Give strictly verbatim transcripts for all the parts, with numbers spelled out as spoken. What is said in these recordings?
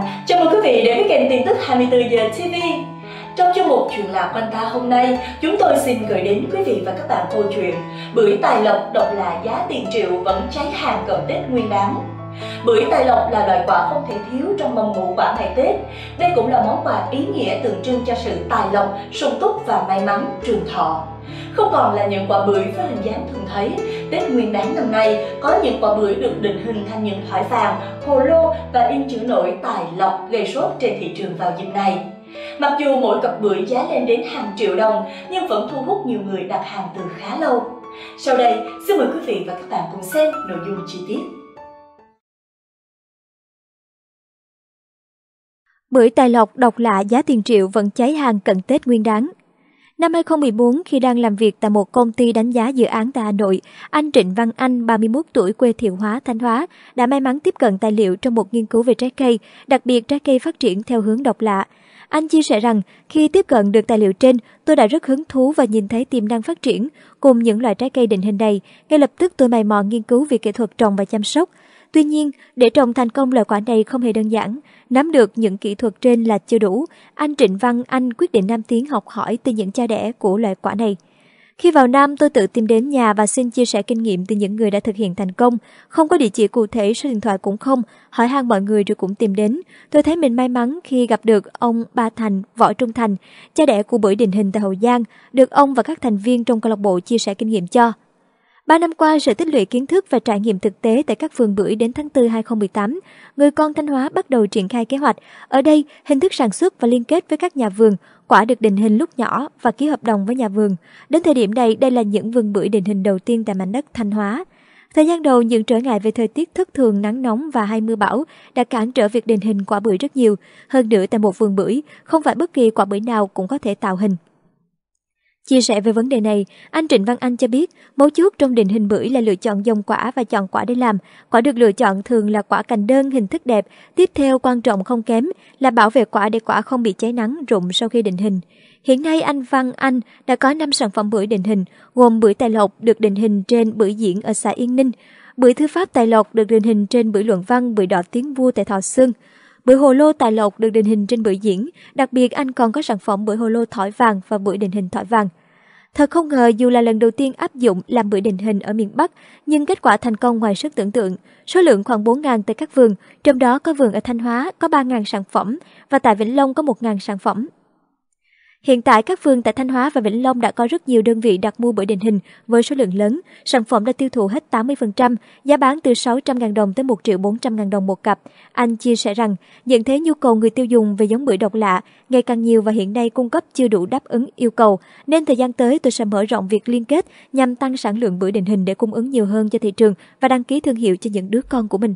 Thành. Chào mừng quý vị đến với kênh tin tức hai mươi tư giờ ti vi. Trong chương mục Chuyện lạ quanh ta hôm nay, chúng tôi xin gửi đến quý vị và các bạn câu chuyện Bưởi Tài Lộc độc lạ giá tiền triệu vẫn cháy hàng cận Tết Nguyên đán. Bưởi Tài Lộc là loại quả không thể thiếu trong mâm ngũ quả ngày Tết. Đây cũng là món quà ý nghĩa tượng trưng cho sự tài lộc, sung túc và may mắn trường thọ. Không còn là những quả bưởi với hình dáng thường thấy, Tết Nguyên đán năm nay có những quả bưởi được định hình thành những thỏi vàng, hồ lô và in chữ nổi tài lộc gây sốt trên thị trường vào dịp này. Mặc dù mỗi cặp bưởi giá lên đến hàng triệu đồng nhưng vẫn thu hút nhiều người đặt hàng từ khá lâu. Sau đây, xin mời quý vị và các bạn cùng xem nội dung chi tiết. Bưởi Tài Lộc độc lạ giá tiền triệu vẫn cháy hàng cận Tết Nguyên đán. Năm hai không một bốn, khi đang làm việc tại một công ty đánh giá dự án tại Hà Nội, anh Trịnh Văn Anh, ba mươi mốt tuổi, quê Thiệu Hóa, Thanh Hóa, đã may mắn tiếp cận tài liệu trong một nghiên cứu về trái cây, đặc biệt trái cây phát triển theo hướng độc lạ. Anh chia sẻ rằng, khi tiếp cận được tài liệu trên, tôi đã rất hứng thú và nhìn thấy tiềm năng phát triển cùng những loại trái cây định hình này. Ngay lập tức tôi mày mò nghiên cứu về kỹ thuật trồng và chăm sóc. Tuy nhiên, để trồng thành công loại quả này không hề đơn giản. Nắm được những kỹ thuật trên là chưa đủ, anh Trịnh Văn Anh quyết định nam tiến học hỏi từ những cha đẻ của loại quả này. Khi vào Nam, tôi tự tìm đến nhà và xin chia sẻ kinh nghiệm từ những người đã thực hiện thành công. Không có địa chỉ cụ thể, số điện thoại cũng không, hỏi han mọi người rồi cũng tìm đến. Tôi thấy mình may mắn khi gặp được ông Ba Thành, Võ Trung Thành, cha đẻ của bưởi định hình tại Hậu Giang, được ông và các thành viên trong câu lạc bộ chia sẻ kinh nghiệm cho. Ba năm qua, sự tích lũy kiến thức và trải nghiệm thực tế tại các vườn bưởi, đến tháng tư hai không một tám, người con Thanh Hóa bắt đầu triển khai kế hoạch. Ở đây, hình thức sản xuất và liên kết với các nhà vườn, quả được định hình lúc nhỏ và ký hợp đồng với nhà vườn. Đến thời điểm này, đây là những vườn bưởi định hình đầu tiên tại mảnh đất Thanh Hóa. Thời gian đầu, những trở ngại về thời tiết thất thường, nắng nóng và hay mưa bão đã cản trở việc định hình quả bưởi rất nhiều. Hơn nữa, tại một vườn bưởi, không phải bất kỳ quả bưởi nào cũng có thể tạo hình. Chia sẻ về vấn đề này, anh Trịnh Văn Anh cho biết, mấu chốt trong định hình bưởi là lựa chọn dòng quả và chọn quả để làm. Quả được lựa chọn thường là quả cành đơn, hình thức đẹp. Tiếp theo, quan trọng không kém là bảo vệ quả để quả không bị cháy nắng, rụng sau khi định hình. Hiện nay, anh Văn Anh đã có năm sản phẩm bưởi định hình, gồm bưởi Tài Lộc được định hình trên bưởi Diễn ở xã Yên Ninh, bưởi Thư Pháp Tài Lộc được định hình trên bưởi Luận Văn, bưởi Đỏ Tiếng Vua tại Thọ Sơn. Bưởi hồ lô Tài Lộc được định hình trên bưởi Diễn, đặc biệt anh còn có sản phẩm bưởi hồ lô thỏi vàng và bưởi định hình thỏi vàng. Thật không ngờ, dù là lần đầu tiên áp dụng làm bưởi định hình ở miền Bắc, nhưng kết quả thành công ngoài sức tưởng tượng. Số lượng khoảng bốn nghìn tại các vườn, trong đó có vườn ở Thanh Hóa có ba nghìn sản phẩm và tại Vĩnh Long có một nghìn sản phẩm. Hiện tại, các vườn tại Thanh Hóa và Vĩnh Long đã có rất nhiều đơn vị đặt mua bưởi định hình với số lượng lớn. Sản phẩm đã tiêu thụ hết tám mươi phần trăm, giá bán từ sáu trăm nghìn đồng tới một triệu bốn trăm nghìn đồng một cặp. Anh chia sẻ rằng, nhận thấy nhu cầu người tiêu dùng về giống bưởi độc lạ ngày càng nhiều và hiện nay cung cấp chưa đủ đáp ứng yêu cầu, nên thời gian tới tôi sẽ mở rộng việc liên kết nhằm tăng sản lượng bưởi định hình để cung ứng nhiều hơn cho thị trường và đăng ký thương hiệu cho những đứa con của mình.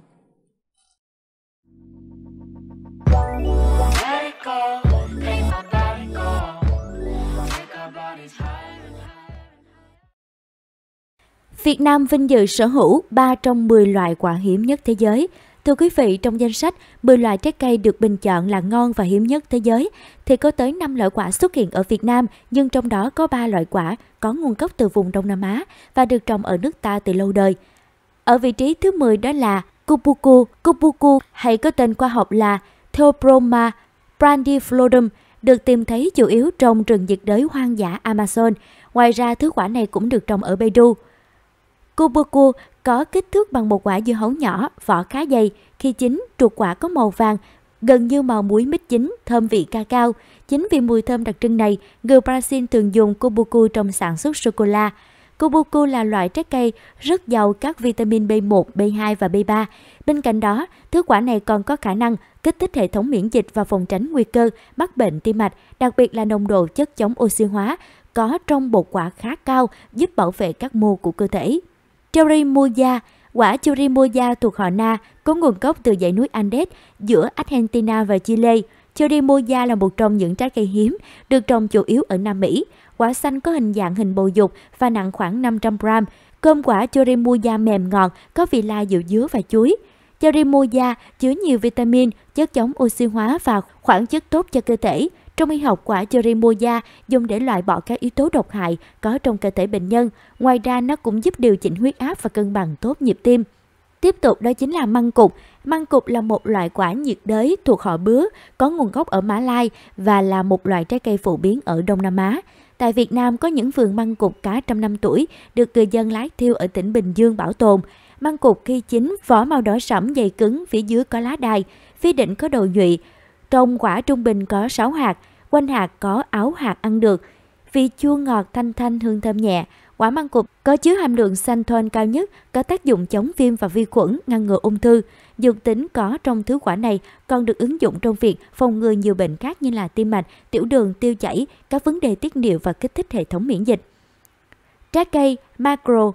Việt Nam vinh dự sở hữu ba trong mười loại quả hiếm nhất thế giới. Thưa quý vị, trong danh sách mười loại trái cây được bình chọn là ngon và hiếm nhất thế giới, thì có tới năm loại quả xuất hiện ở Việt Nam, nhưng trong đó có ba loại quả có nguồn gốc từ vùng Đông Nam Á và được trồng ở nước ta từ lâu đời. Ở vị trí thứ mười đó là Cupuaçu, Cupuaçu hay có tên khoa học là Theobroma Grandiflorum, được tìm thấy chủ yếu trong rừng nhiệt đới hoang dã Amazon. Ngoài ra, thứ quả này cũng được trồng ở Peru. Cupuaçu có kích thước bằng một quả dưa hấu nhỏ, vỏ khá dày, khi chín, ruột quả có màu vàng, gần như màu muối mít chín, thơm vị cacao. Chính vì mùi thơm đặc trưng này, người Brazil thường dùng Cupuaçu trong sản xuất sô-cô-la. Cupuaçu là loại trái cây rất giàu các vitamin B một, B hai và B ba. Bên cạnh đó, thứ quả này còn có khả năng kích thích hệ thống miễn dịch và phòng tránh nguy cơ mắc bệnh tim mạch, đặc biệt là nồng độ chất chống oxy hóa có trong bột quả khá cao, giúp bảo vệ các mô của cơ thể. Cherimoya, quả Cherimoya thuộc họ Na, có nguồn gốc từ dãy núi Andes giữa Argentina và Chile. Cherimoya là một trong những trái cây hiếm, được trồng chủ yếu ở Nam Mỹ. Quả xanh có hình dạng hình bầu dục và nặng khoảng năm trăm gram. Cơm quả Cherimoya mềm ngọt, có vị lai dịu dứa và chuối. Cherimoya chứa nhiều vitamin, chất chống oxy hóa và khoáng chất tốt cho cơ thể. Trong y học, quả Cherimoya dùng để loại bỏ các yếu tố độc hại có trong cơ thể bệnh nhân. Ngoài ra, nó cũng giúp điều chỉnh huyết áp và cân bằng tốt nhịp tim. Tiếp tục đó chính là măng cụt. Măng cụt là một loại quả nhiệt đới thuộc họ bứa, có nguồn gốc ở Mã Lai và là một loại trái cây phổ biến ở Đông Nam Á. Tại Việt Nam có những vườn măng cụt cả trăm năm tuổi được người dân lái thiêu ở tỉnh Bình Dương bảo tồn. Măng cụt khi chín, vỏ màu đỏ sẫm dày cứng, phía dưới có lá đài, phía đỉnh có đầu nhụy. Trong quả trung bình có sáu hạt, quanh hạt có áo hạt ăn được. Vị chua ngọt thanh thanh hương thơm nhẹ. Quả măng cụt có chứa hàm lượng xanthon cao nhất, có tác dụng chống viêm và vi khuẩn, ngăn ngừa ung thư. Dược tính có trong thứ quả này còn được ứng dụng trong việc phòng ngừa nhiều bệnh khác như là tim mạch, tiểu đường, tiêu chảy, các vấn đề tiết niệu và kích thích hệ thống miễn dịch. Trái cây macro.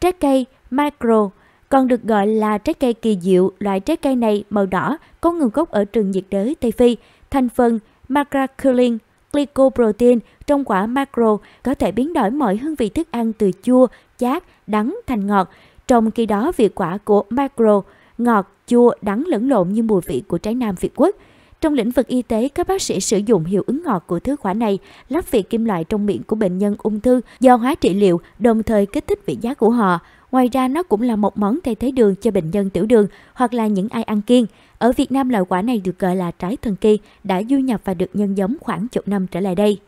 Trái cây macro còn được gọi là trái cây kỳ diệu. Loại trái cây này màu đỏ, có nguồn gốc ở rừng nhiệt đới Tây Phi. Thành phần macra-cullin, glycoprotein trong quả macro có thể biến đổi mọi hương vị thức ăn từ chua, chát, đắng thành ngọt. Trong khi đó, vị quả của macro ngọt, chua, đắng lẫn lộn như mùi vị của trái nam Việt Quốc. Trong lĩnh vực y tế, các bác sĩ sử dụng hiệu ứng ngọt của thứ quả này lắp vị kim loại trong miệng của bệnh nhân ung thư do hóa trị liệu, đồng thời kích thích vị giác của họ. Ngoài ra, nó cũng là một món thay thế đường cho bệnh nhân tiểu đường hoặc là những ai ăn kiêng. Ở Việt Nam, loại quả này được gọi là trái thần kỳ, đã du nhập và được nhân giống khoảng chục năm trở lại đây.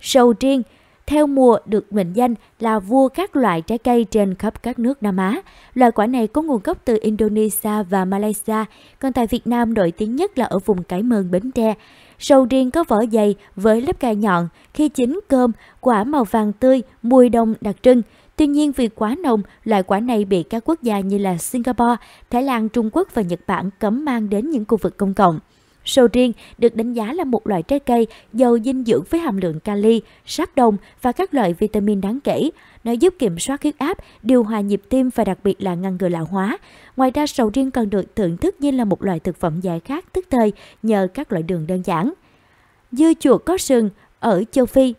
Sầu riêng theo mùa được mệnh danh là vua các loại trái cây trên khắp các nước Nam Á. Loại quả này có nguồn gốc từ Indonesia và Malaysia, còn tại Việt Nam nổi tiếng nhất là ở vùng Cái Mơn, Bến Tre. Sầu riêng có vỏ dày với lớp gai nhọn, khi chín cơm, quả màu vàng tươi, mùi đông đặc trưng. Tuy nhiên vì quá nồng, loại quả này bị các quốc gia như là Singapore, Thái Lan, Trung Quốc và Nhật Bản cấm mang đến những khu vực công cộng. Sầu riêng được đánh giá là một loại trái cây giàu dinh dưỡng với hàm lượng kali, sắt, đồng và các loại vitamin đáng kể. Nó giúp kiểm soát huyết áp, điều hòa nhịp tim và đặc biệt là ngăn ngừa lão hóa. Ngoài ra, sầu riêng còn được thưởng thức như là một loại thực phẩm giải khát tức thời nhờ các loại đường đơn giản. Dưa chuột có sừng ở châu Phi.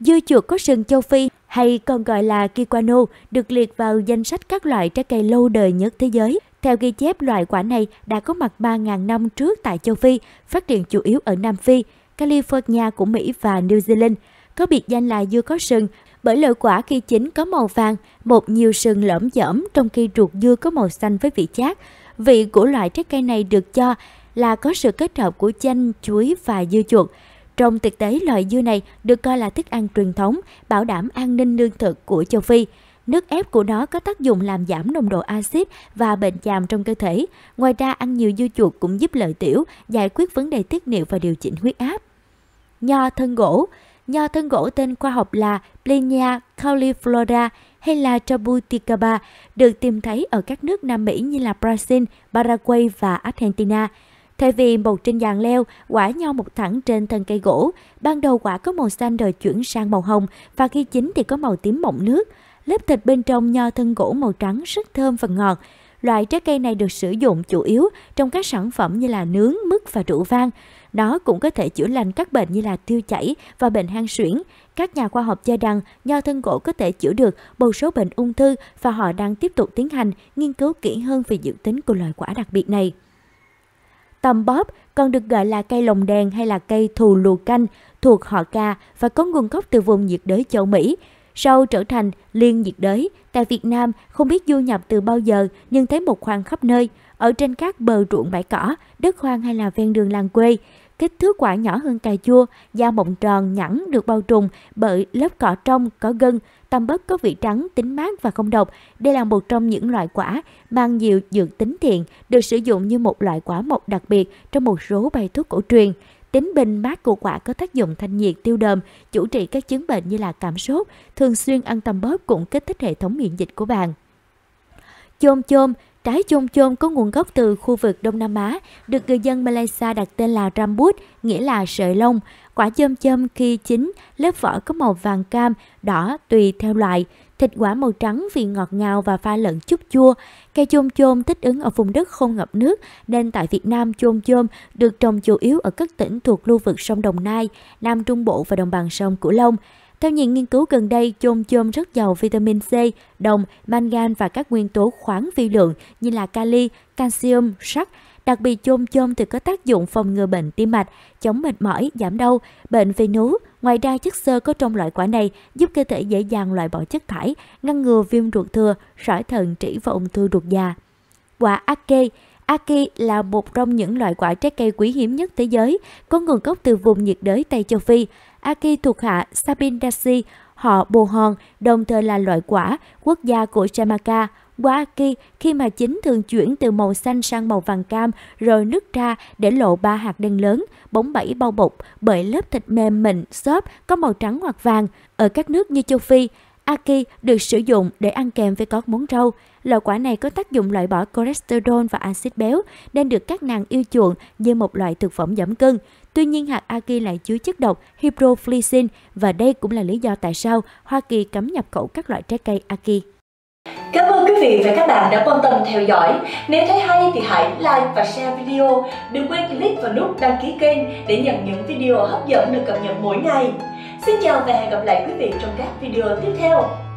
Dưa chuột có sừng châu Phi hay còn gọi là Kiwano được liệt vào danh sách các loại trái cây lâu đời nhất thế giới. Theo ghi chép, loại quả này đã có mặt ba nghìn năm trước tại châu Phi, phát triển chủ yếu ở Nam Phi, California của Mỹ và New Zealand. Có biệt danh là dưa có sừng bởi loại quả khi chín có màu vàng, một nhiều sừng lõm dởm, trong khi ruột dưa có màu xanh với vị chát. Vị của loại trái cây này được cho là có sự kết hợp của chanh, chuối và dưa chuột. Trong thực tế, loại dưa này được coi là thức ăn truyền thống, bảo đảm an ninh lương thực của châu Phi. Nước ép của nó có tác dụng làm giảm nồng độ axit và bệnh chàm trong cơ thể. Ngoài ra, ăn nhiều dưa chuột cũng giúp lợi tiểu, giải quyết vấn đề tiết niệu và điều chỉnh huyết áp. Nho thân gỗ. Nho thân gỗ tên khoa học là Plinia Cauliflora hay là Jabuticaba, được tìm thấy ở các nước Nam Mỹ như là Brazil, Paraguay và Argentina. Thay vì một trên giàn leo, quả nho một thẳng trên thân cây gỗ. Ban đầu quả có màu xanh rồi chuyển sang màu hồng và khi chín thì có màu tím mọng nước. Lớp thịt bên trong nho thân gỗ màu trắng rất thơm và ngọt. Loại trái cây này được sử dụng chủ yếu trong các sản phẩm như là nướng, mứt và rượu vang. Nó cũng có thể chữa lành các bệnh như là tiêu chảy và bệnh hen suyễn. Các nhà khoa học cho rằng nho thân gỗ có thể chữa được một số bệnh ung thư và họ đang tiếp tục tiến hành nghiên cứu kỹ hơn về dược tính của loại quả đặc biệt này. Tầm bóp còn được gọi là cây lồng đèn hay là cây thù lù canh, thuộc họ Ca và có nguồn gốc từ vùng nhiệt đới châu Mỹ. Sau trở thành liên nhiệt đới, tại Việt Nam không biết du nhập từ bao giờ nhưng thấy một khoang khắp nơi, ở trên các bờ ruộng bãi cỏ, đất hoang hay là ven đường làng quê. Kích thước quả nhỏ hơn cà chua, da mọng tròn, nhẵn, được bao trùm bởi lớp cỏ trong có gân. Tầm bóp có vị trắng, tính mát và không độc. Đây là một trong những loại quả mang nhiều dược tính thiện, được sử dụng như một loại quả mộc đặc biệt trong một số bài thuốc cổ truyền. Tính bình mát của quả có tác dụng thanh nhiệt, tiêu đờm, chữa trị các chứng bệnh như là cảm sốt. Thường xuyên ăn tầm bóp cũng kích thích hệ thống miễn dịch của bạn. Chôm chôm. Trái chôm chôm có nguồn gốc từ khu vực Đông Nam Á, được người dân Malaysia đặt tên là rambut, nghĩa là sợi lông. Quả chôm chôm khi chín, lớp vỏ có màu vàng cam, đỏ tùy theo loại. Thịt quả màu trắng vì ngọt ngào và pha lẫn chút chua. Cây chôm chôm thích ứng ở vùng đất không ngập nước, nên tại Việt Nam chôm chôm được trồng chủ yếu ở các tỉnh thuộc lưu vực sông Đồng Nai, Nam Trung Bộ và đồng bằng sông Cửu Long. Theo những nghiên cứu gần đây, chôm chôm rất giàu vitamin C, đồng, mangan và các nguyên tố khoáng vi lượng như là kali, calcium, sắt. Đặc biệt chôm chôm thì có tác dụng phòng ngừa bệnh tim mạch, chống mệt mỏi, giảm đau, bệnh về nướu. Ngoài ra, chất xơ có trong loại quả này giúp cơ thể dễ dàng loại bỏ chất thải, ngăn ngừa viêm ruột thừa, sỏi thận, trĩ và ung thư ruột già. Quả Ake. Ake là một trong những loại quả trái cây quý hiếm nhất thế giới, có nguồn gốc từ vùng nhiệt đới Tây Châu Phi. Ake thuộc hạ Sapindaceae, họ bồ hòn, đồng thời là loại quả quốc gia của Jamaica. Quả Ake khi mà chín thường chuyển từ màu xanh sang màu vàng cam rồi nứt ra để lộ ba hạt đen lớn, bóng bẩy bao bọc bởi lớp thịt mềm mịn, xốp, có màu trắng hoặc vàng. Ở các nước như châu Phi, Ake được sử dụng để ăn kèm với các món rau. Loại quả này có tác dụng loại bỏ cholesterol và axit béo nên được các nàng yêu chuộng như một loại thực phẩm giảm cân. Tuy nhiên, hạt Ake lại chứa chất độc hydroflexin và đây cũng là lý do tại sao Hoa Kỳ cấm nhập khẩu các loại trái cây Ake. Cảm ơn quý vị và các bạn đã quan tâm theo dõi. Nếu thấy hay thì hãy like và share video. Đừng quên click vào nút đăng ký kênh để nhận những video hấp dẫn được cập nhật mỗi ngày. Xin chào và hẹn gặp lại quý vị trong các video tiếp theo.